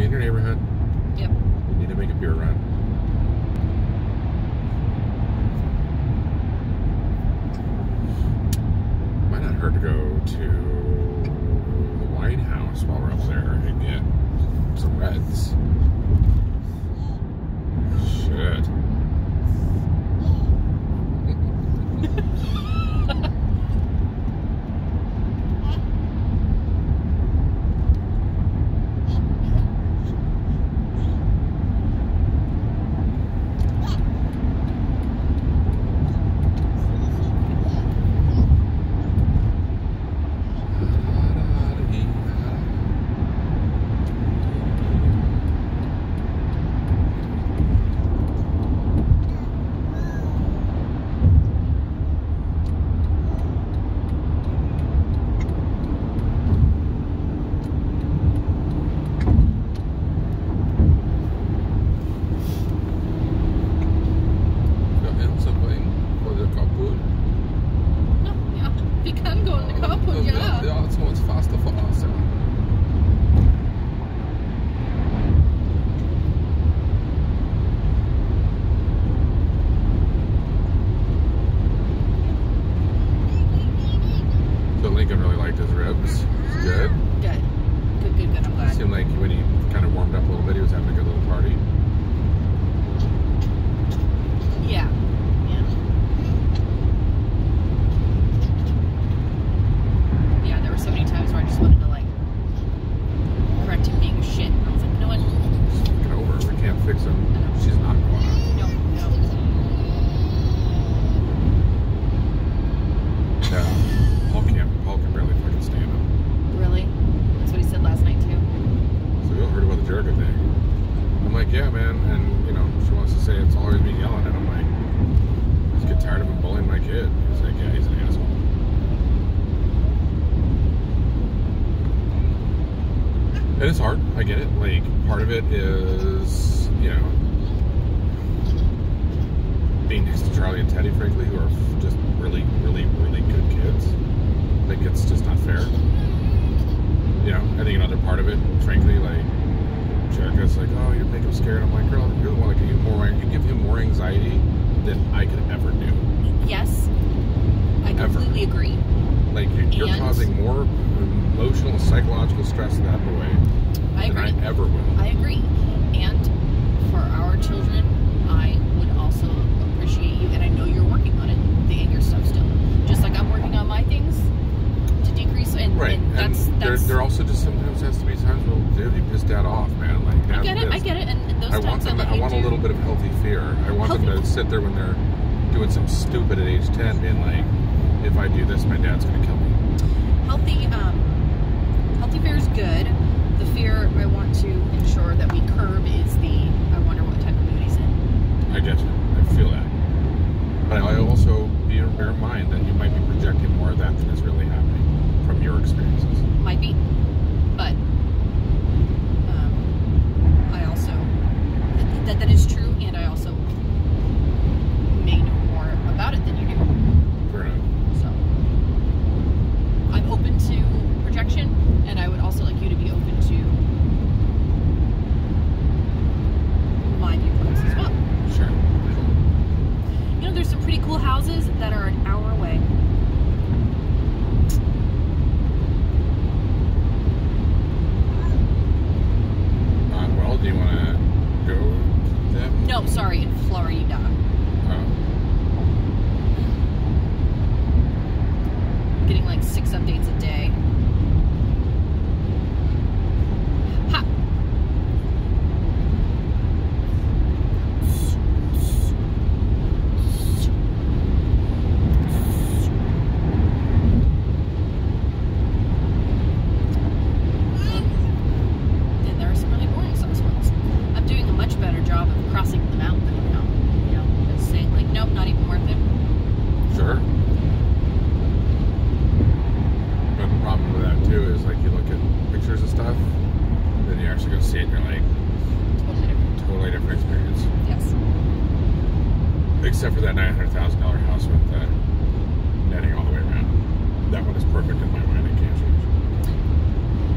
be in your neighborhood. Yep. You need to make a beer run. Might not hurt to go to the White House while we're up there and get some Reds. Shit.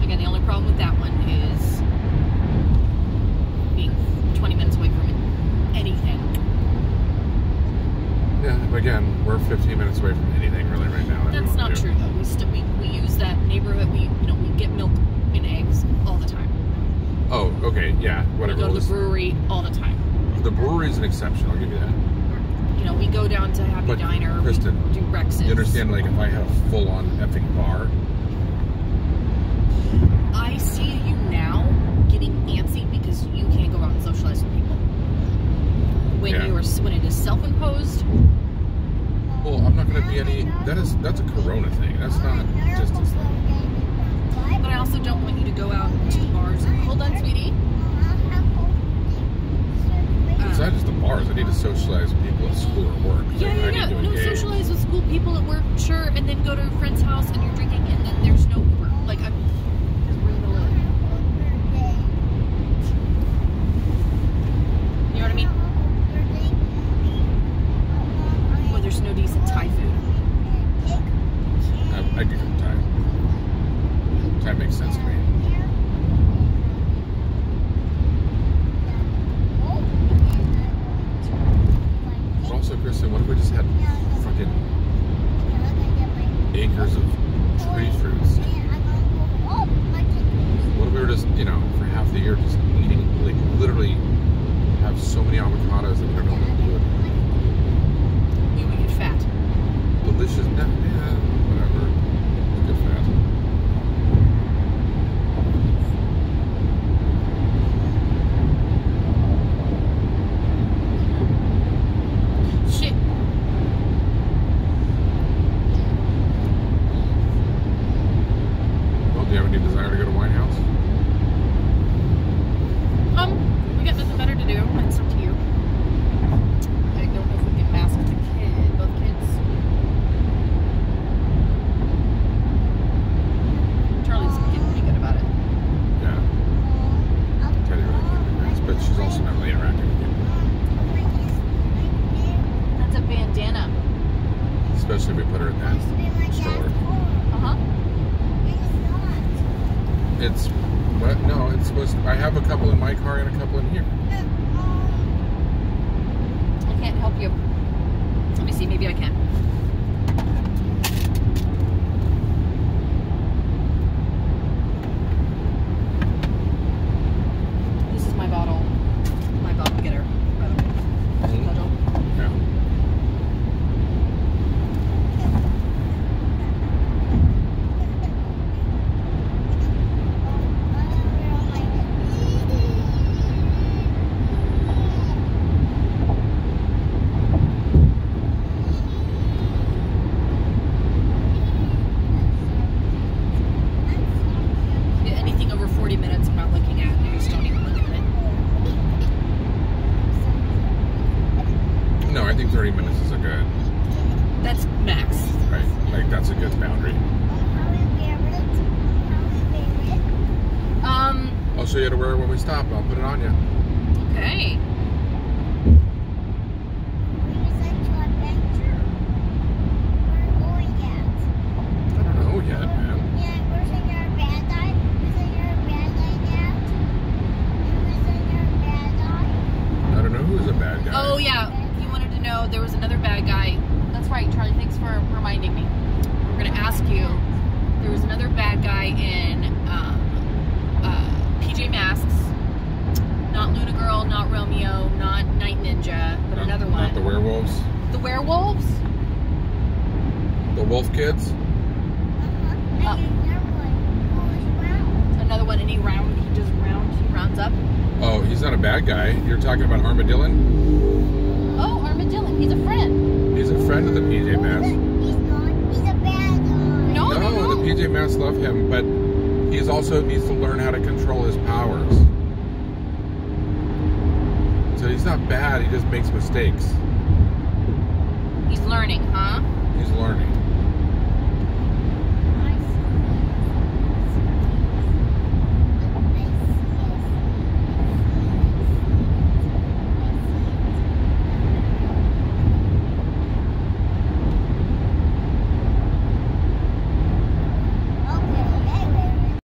Again, the only problem with that one is Okay, yeah, whatever. We go to the brewery all the time. The brewery is an exception, I'll give you that. You know, we go down to Happy Diner, Kristen, we do Rexes. You understand, like, if I have a full-on effing bar. I see you now getting antsy because you can't go out and socialize with people. When yeah. you are, when it is self-imposed. Well, I'm not going to be any, that's a Corona thing. That's not just as thing. But I also don't want you to go out to bars and, hold on, sweetie. It's not just the bars. I need to socialize with people at school or work. Yeah, yeah, yeah. No, socialize with school people at work, sure, and then go to a friend's house and you're drinking and then there's no Uber. Like, I'm... Because we're in the middle of... You know what I mean? Well, there's no decent Thai food. I do cook Thai. Thai makes sense to me. So, Kristen, what if we just had fucking acres of tree fruits? What if we were just, you know, for half the year just eating, like, literally have so many avocados that we don't know what to do with? You would get fat. Delicious, yeah, whatever. It's good PJ Masks, not Luna Girl, not Romeo, not Night Ninja, but no, another one. Not the werewolves? The werewolves? The wolf kids? Uh-huh. Another one, and he rounds up. Oh, he's not a bad guy. You're talking about Arma Dillon? Oh, Arma Dillon. He's a friend. He's a friend of the PJ Masks. He's not. He's a bad guy. No, no, the PJ Masks love him, but... He also needs to learn how to control his powers. So he's not bad, he just makes mistakes. He's learning, huh? He's learning.